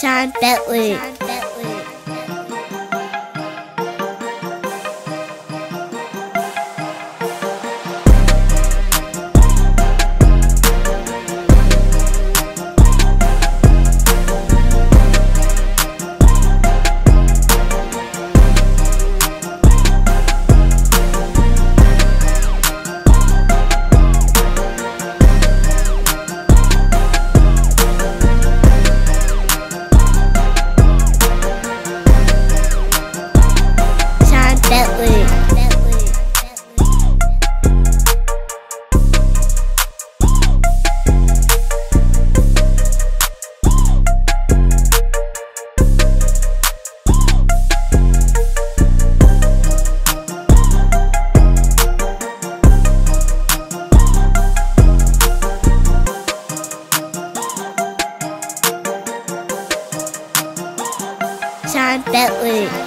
Sean Bentley. Sean Bentley.